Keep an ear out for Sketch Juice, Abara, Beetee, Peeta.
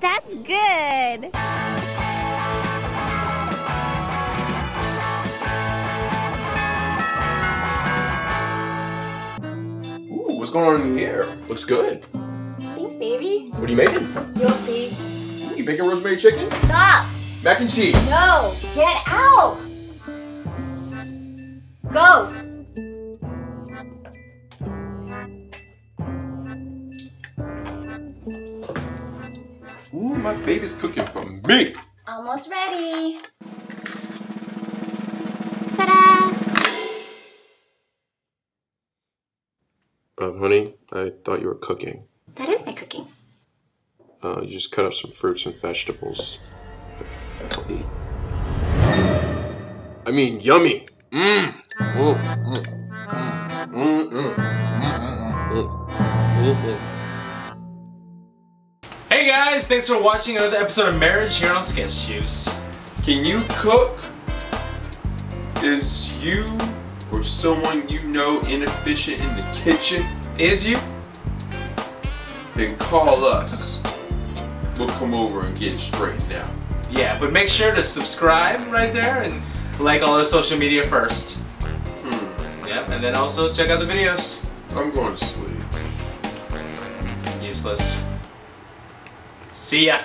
That's good. Ooh, what's going on in here? Looks good. Thanks, baby. What are you making? You'll see. Ooh, you making rosemary chicken? Stop. Mac and cheese. No, get out. Go. Ooh, my baby's cooking for me. Almost ready. Ta-da! Honey, I thought you were cooking. That is my cooking. You just cut up some fruits and vegetables. I mean, yummy. Mmm. Mm. Mm. Mm. Mm. Mm. Mm. Mm. Hey guys, thanks for watching another episode of Marriage here on Sketch Juice. Can you cook? Is you or someone you know inefficient in the kitchen? Is you? Then call us. We'll come over and get it straightened out. Yeah, but make sure to subscribe right there and like all our social media first. Yep, and then also check out the videos. I'm going to sleep. Useless. See ya.